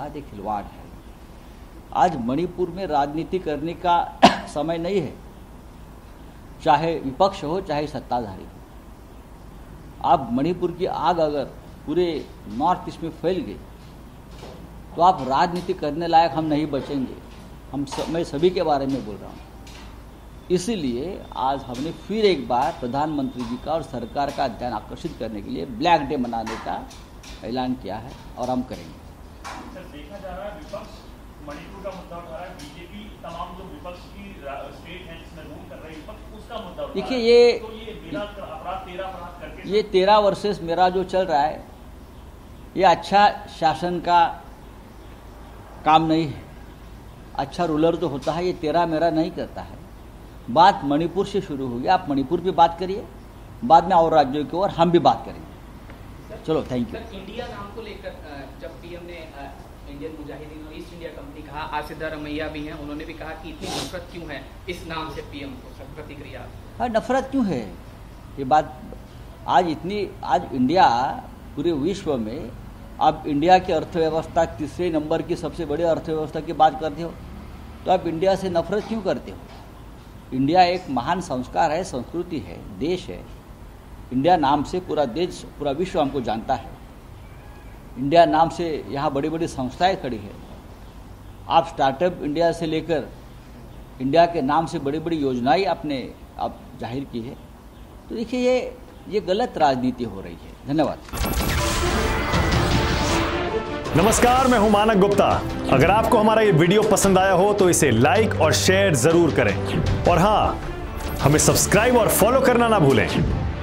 साथ एक खिलवाड़ है। आज मणिपुर में राजनीति करने का समय नहीं है, चाहे विपक्ष हो चाहे सत्ताधारी हो। आप मणिपुर की आग अगर पूरे नॉर्थ ईस्ट में फैल गई तो आप राजनीति करने लायक हम नहीं बचेंगे। मैं सभी के बारे में बोल रहा हूँ। इसीलिए आज हमने फिर एक बार प्रधानमंत्री जी का और सरकार का ध्यान आकर्षित करने के लिए ब्लैक डे मनाने का ऐलान किया है और हम करेंगे। सर, देखा जा रहा है विपक्ष मणिपुर का मुद्दा उठा रहा है, बीजेपी तमाम जो विपक्ष की स्टेट है जिसमें रूल कर रही है विपक्ष उसका मुद्दा उठा रहा है। देखिए ये 13 वर्सेस मेरा जो चल रहा है ये अच्छा शासन का काम नहीं है। अच्छा रूलर जो होता है ये 13 मेरा नहीं करता है। बात मणिपुर से शुरू हुई, आप मणिपुर पे बात करिए, बाद में और राज्यों की ओर हम भी बात करेंगे। चलो, थैंक यू। इंडिया नाम को लेकर जब पीएम ने इंडियन मुजाहिदीन और ईस्ट इंडिया कंपनी कहा, आसिदा रमैया भी हैं, उन्होंने भी कहा कि इतनी नफरत क्यों है इस नाम से पीएम को? सर, प्रतिक्रिया। हाँ, नफरत क्यों है ये बात? आज इंडिया पूरे विश्व में, आप इंडिया की अर्थव्यवस्था 3 नंबर की सबसे बड़ी अर्थव्यवस्था की बात करते हो तो आप इंडिया से नफरत क्यों करते हो? इंडिया एक महान संस्कार है, संस्कृति है, देश है। इंडिया नाम से पूरा विश्व हमको जानता है। इंडिया नाम से यहाँ बड़ी बड़ी संस्थाएं खड़ी है। आप स्टार्टअप इंडिया से लेकर इंडिया के नाम से बड़ी बड़ी योजनाएं आप जाहिर की है। तो देखिए ये गलत राजनीति हो रही है। धन्यवाद। नमस्कार, मैं हूँ मानव गुप्ता। अगर आपको हमारा ये वीडियो पसंद आया हो तो इसे लाइक और शेयर जरूर करें और हाँ, हमें सब्सक्राइब और फॉलो करना ना भूलें